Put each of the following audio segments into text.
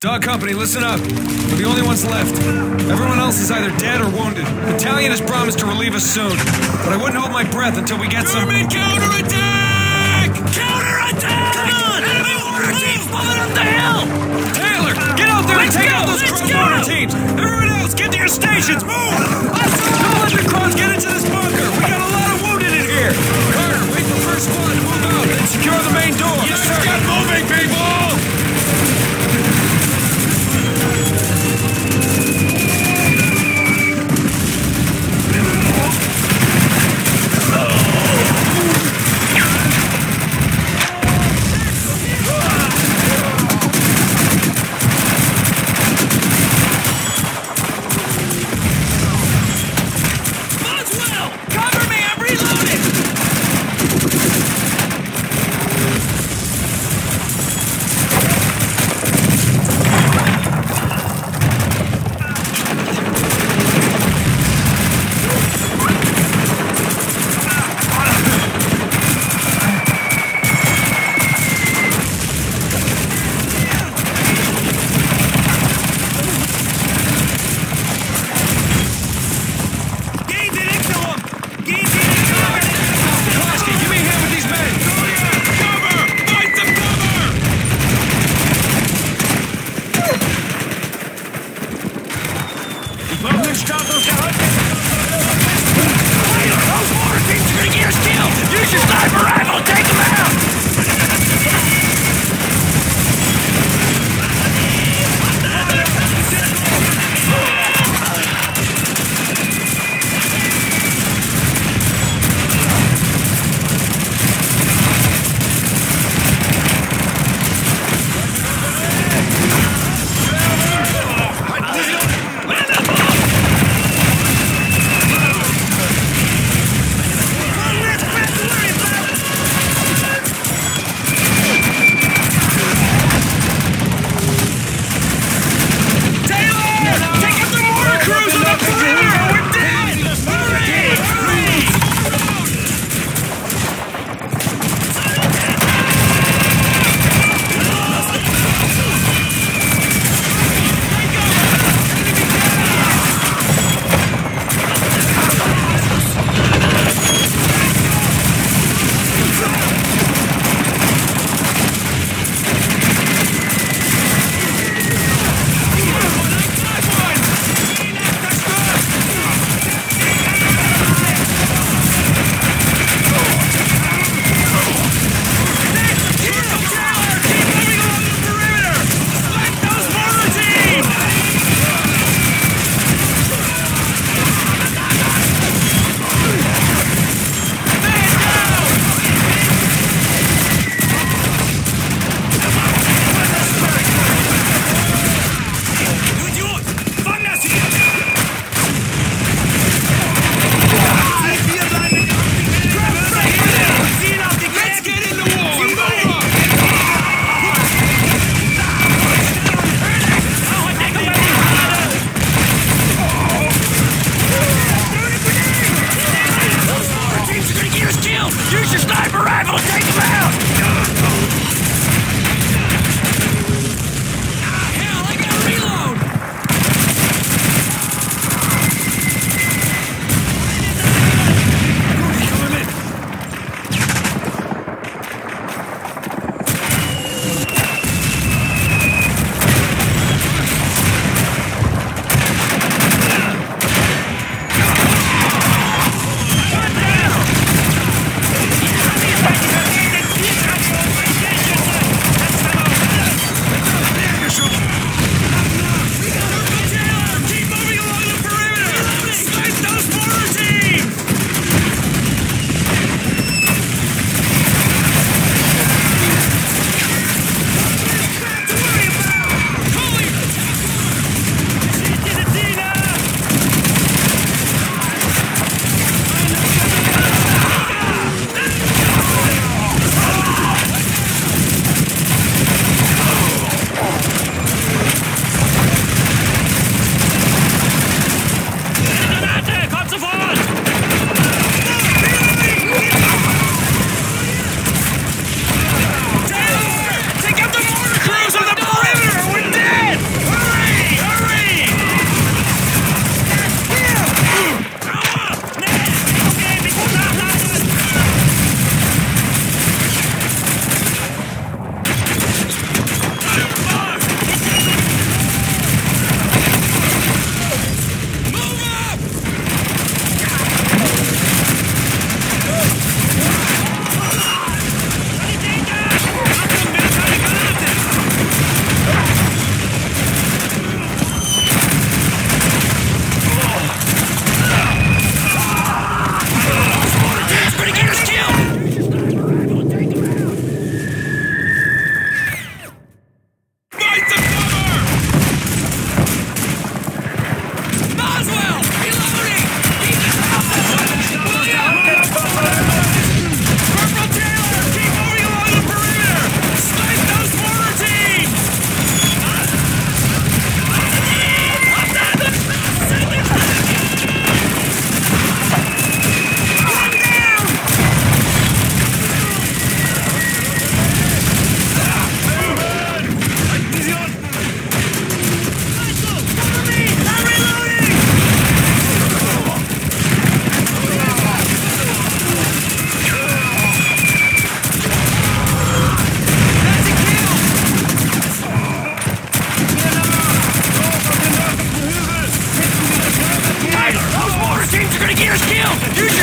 Dog Company, listen up. We're the only ones left. Everyone else is either dead or wounded. Battalion has promised to relieve us soon, but I wouldn't hold my breath until we get some— German counterattack! Counterattack! Enemy water teams falling down! Taylor, get out there and take out those cross-water teams! Everyone else, get to your stations! Move! Don't let the cross get into this bunker! We got a lot of wounded in here! Carter, wait for first squad to move out and secure the main door! Yes, sir! Get moving, people!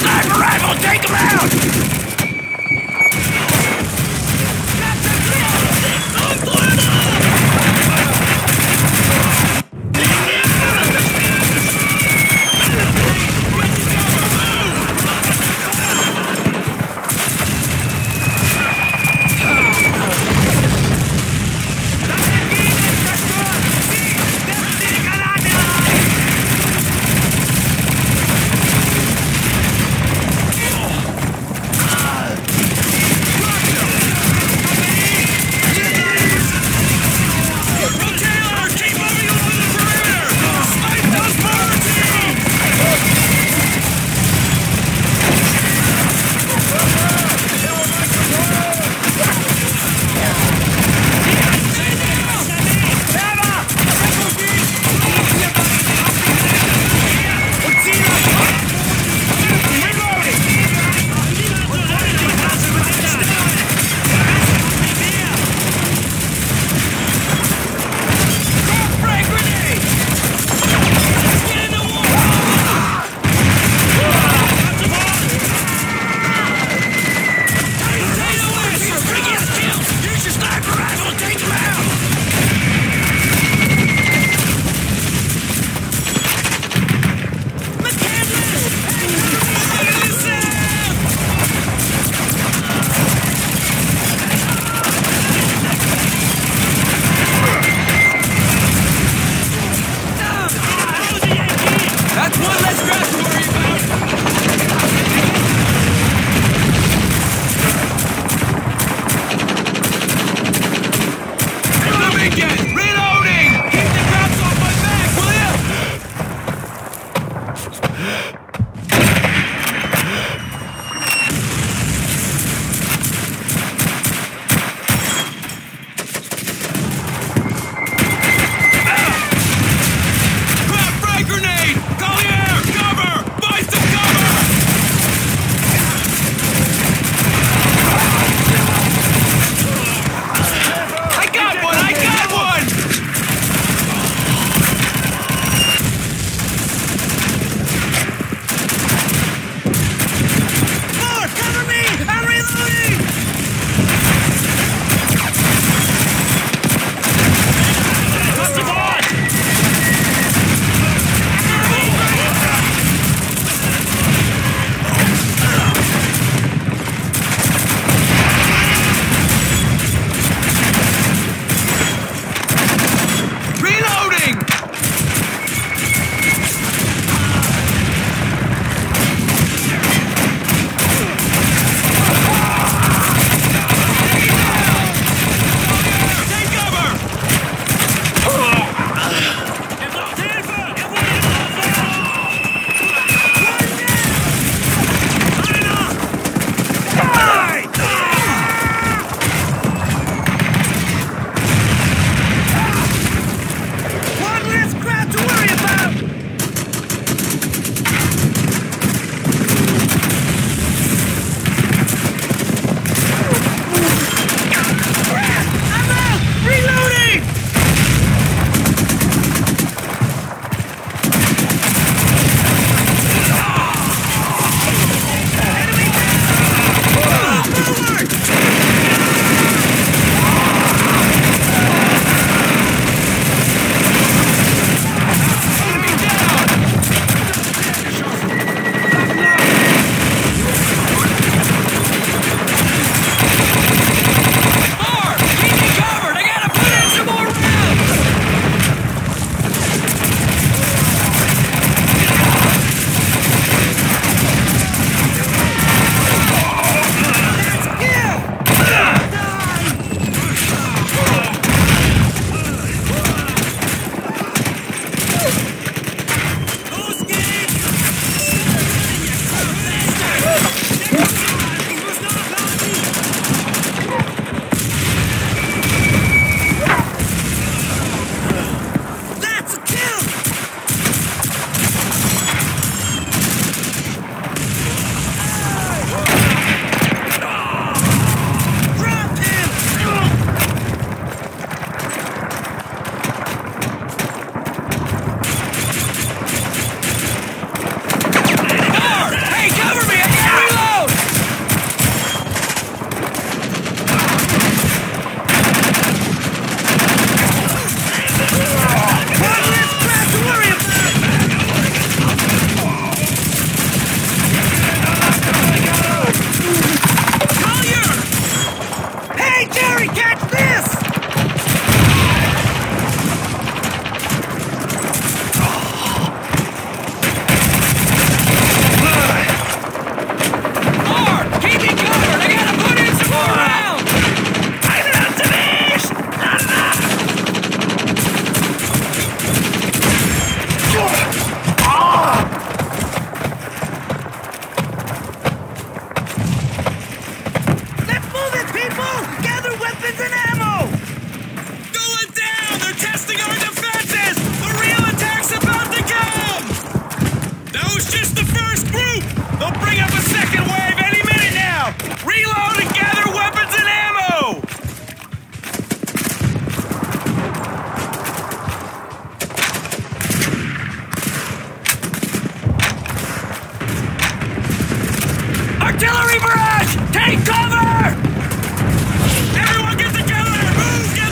sniper rifle! Take him out! Artillery barrage! Take cover! Everyone get together! Move! Get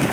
him!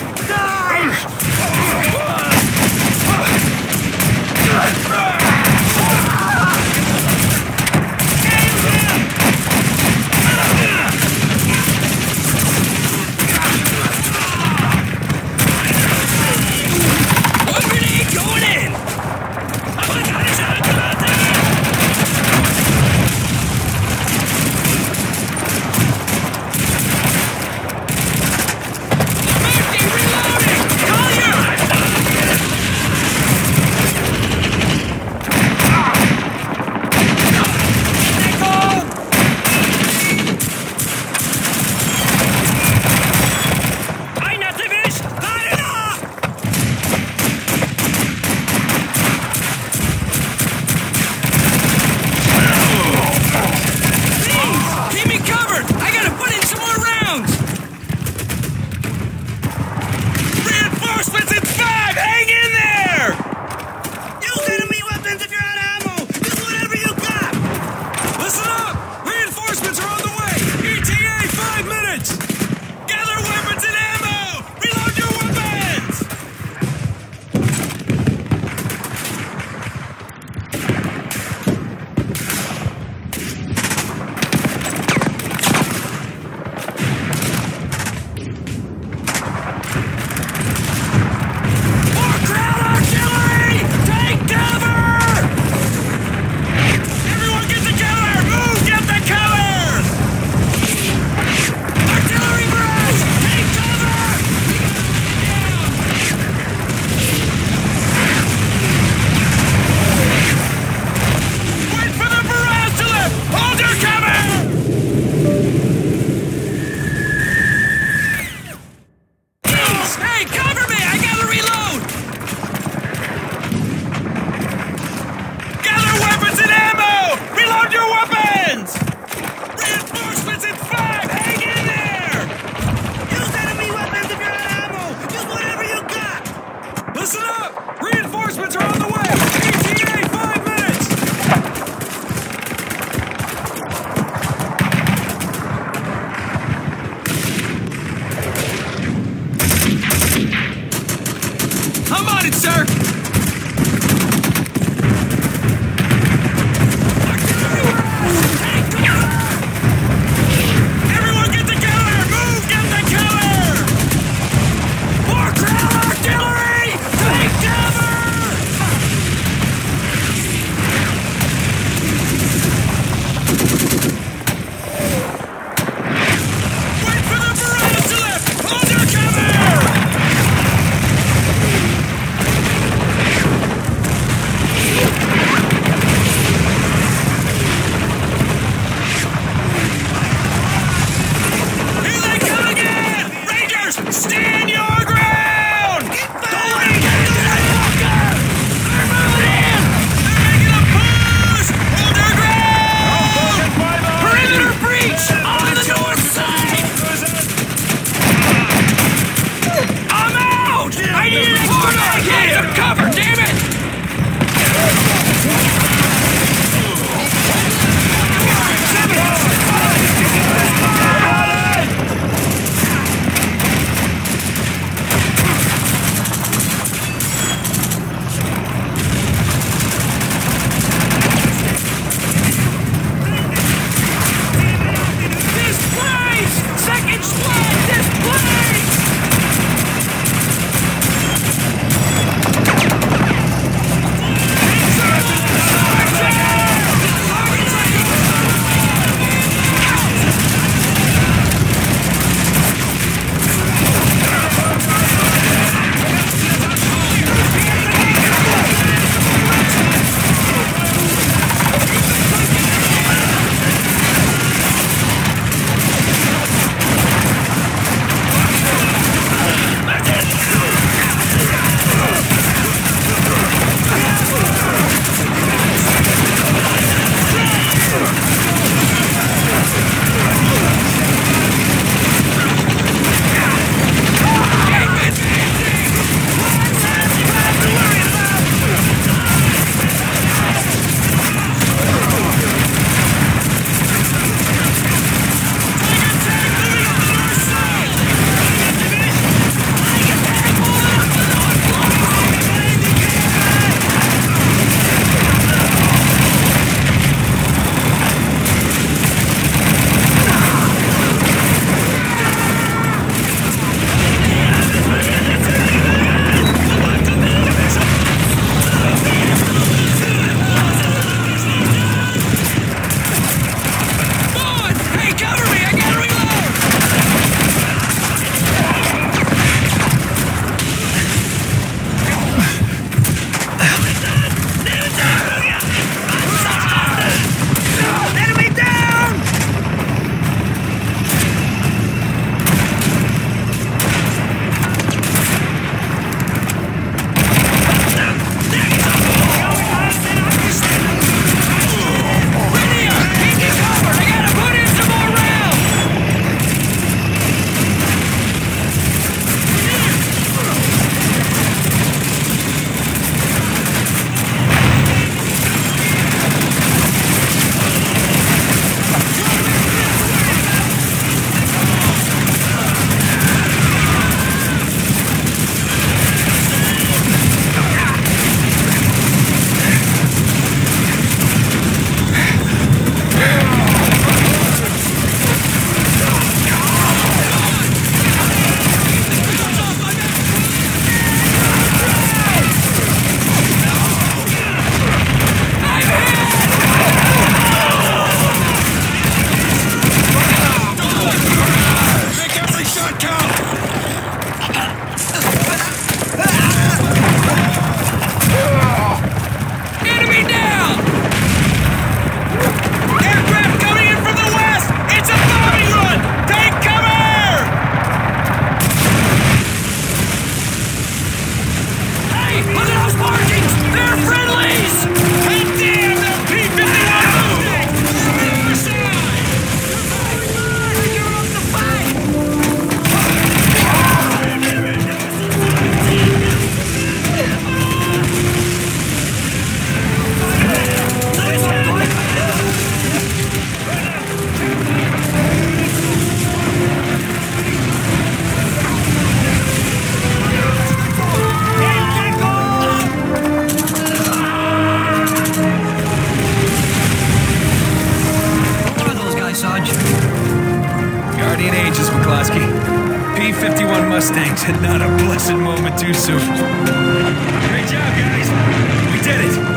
Flying Mustangs, and not a blessed moment too soon. Great job, guys. We did it.